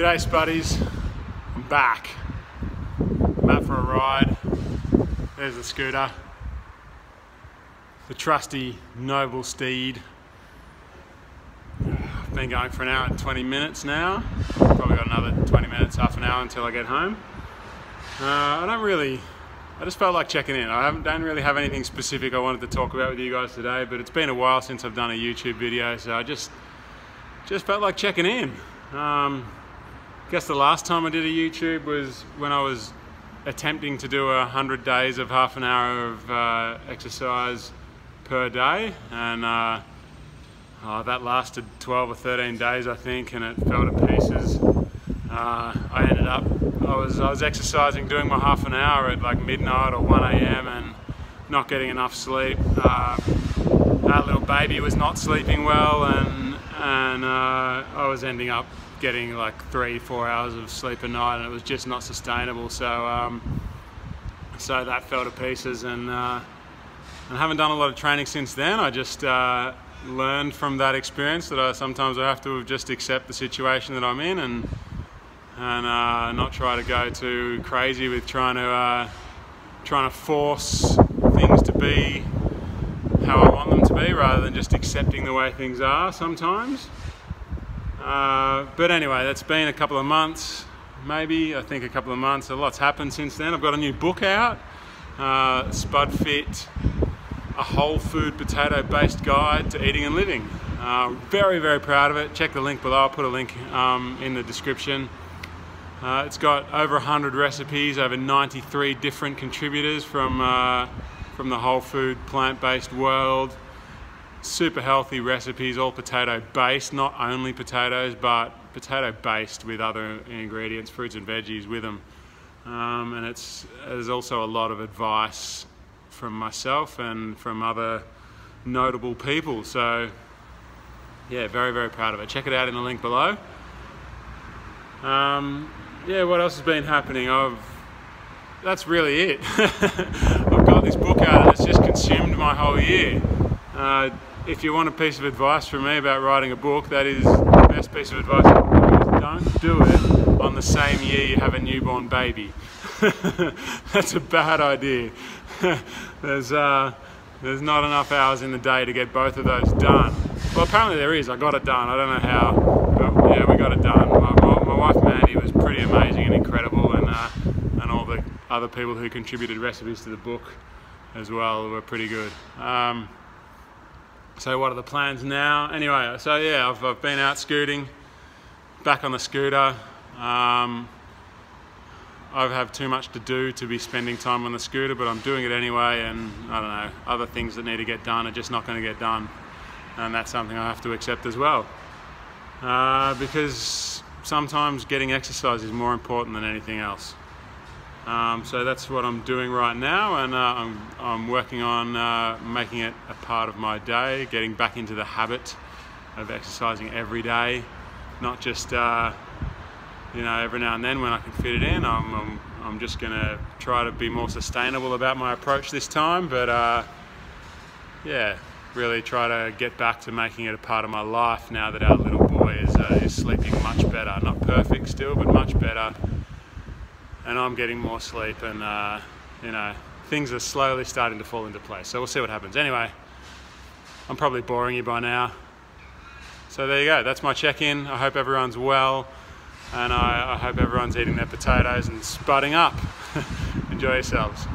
G'day Spuddies, I'm back. I'm out for a ride. There's the scooter. The trusty noble steed. I've been going for an hour and 20 minutes now. Probably got another 20 minutes, half an hour until I get home. I just felt like checking in. I don't really have anything specific I wanted to talk about with you guys today, but it's been a while since I've done a YouTube video, so I just felt like checking in. I guess the last time I did a YouTube was when I was attempting to do 100 days of half an hour of exercise per day, and that lasted 12 or 13 days I think, and it fell to pieces. I was exercising, doing my half an hour at like midnight or 1 AM and not getting enough sleep. Our little baby was not sleeping well, and I was ending up getting like 3-4 hours of sleep a night, and it was just not sustainable. So so that fell to pieces, and I haven't done a lot of training since then. I just learned from that experience that sometimes I have to just accept the situation that I'm in, and not try to go too crazy with trying to force things to be how I want them to be, rather than just accepting the way things are sometimes. But anyway, that's been a couple of months, maybe, I think a couple of months. A lot's happened since then. I've got a new book out, Spud Fit, a whole food potato based guide to eating and living. Very, very proud of it. Check the link below. I'll put a link in the description. It's got over 100 recipes, over 93 different contributors from the whole food plant-based world. Super healthy recipes, all potato based, not only potatoes, but potato based with other ingredients, fruits and veggies with them. And there's also a lot of advice from myself and from other notable people. So yeah, very, very proud of it. Check it out in the link below. Yeah, what else has been happening? That's really it. I've got this book out and it's just consumed my whole year. If you want a piece of advice from me about writing a book, that is the best piece of advice. Don't do it on the same year you have a newborn baby. That's a bad idea. There's not enough hours in the day to get both of those done. Well, apparently there is. I got it done. I don't know how, but yeah, we got it done. My wife Mandy was pretty amazing and incredible, and all the other people who contributed recipes to the book as well were pretty good. So what are the plans now? Anyway, so yeah, I've been out scooting, back on the scooter. I have too much to do to be spending time on the scooter, but I'm doing it anyway, and I don't know, other things that need to get done are just not going to get done, and that's something I have to accept as well, because sometimes getting exercise is more important than anything else. So that's what I'm doing right now, and I'm working on making it a part of my day, getting back into the habit of exercising every day, not just you know, every now and then when I can fit it in. I'm just gonna try to be more sustainable about my approach this time, but yeah, really try to get back to making it a part of my life now that our little boy is sleeping much better. Not perfect still, but much better, and I'm getting more sleep, and you know, things are slowly starting to fall into place, so we'll see what happens. Anyway, I'm probably boring you by now, so there you go. That's my check-in. I hope everyone's well, and I hope everyone's eating their potatoes and spudding up. Enjoy yourselves.